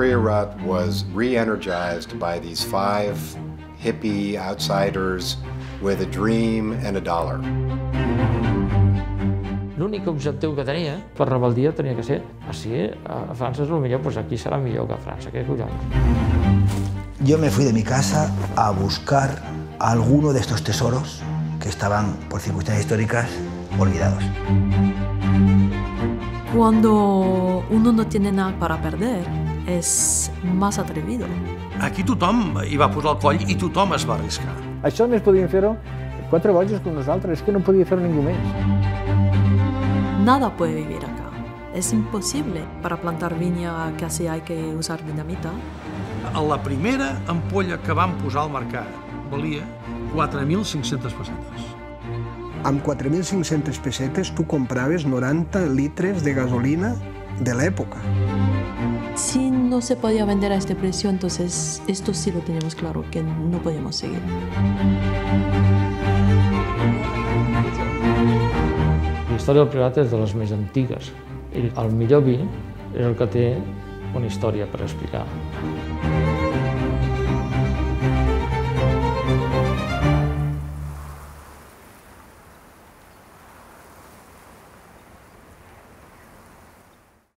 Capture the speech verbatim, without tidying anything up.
Korea Rot was re-energized by these five hippie outsiders with a dream and a dollar. L'únic objectiu que tenia per rebel·lia tenia que ser si a França és el millor, doncs aquí serà millor que a França, que collons. Yo me fui de mi casa a buscar alguno de estos tesoros que estaban, por circunstancias históricas, olvidados. Cuando uno no tiene nada para perder, es más atrevido. Aquí tothom hi va posar el coll i tothom es va arriscar. Això només podien fer-ho quatre bojos com nosaltres, és que no podia fer-ho ningú més. Nada puede vivir acá. Es imposible. Para plantar viña casi hay que usar dinamita. A la primera ampolla que vam posar al mercat valia quatre mil cinc-centes pessetes. Amb quatre mil cinc-centes pessetes tu compraves noranta litres de gasolina de l'època. Si no se podía vender a este precio, entonces esto sí lo teníamos claro, que no podíamos seguir. La història del Priorat és de les més antigues. El millor vi és el que té una història per explicar.